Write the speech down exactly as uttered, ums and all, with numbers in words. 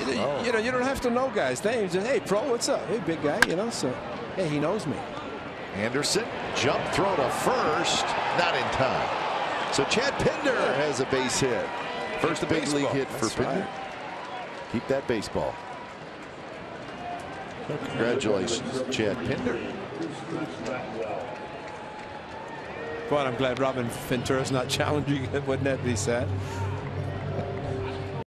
Oh. You know, you don't have to know guys' names. Just, hey, pro, what's up? Hey, big guy, you know, so, hey, he knows me. Anderson, jump throw to first, not in time. So Chad Pinder has a base hit. First big league hit for Pinder. Keep that baseball. Congratulations, Chad Pinder. But I'm glad Robin Ventura's not challenging it. Wouldn't that be sad?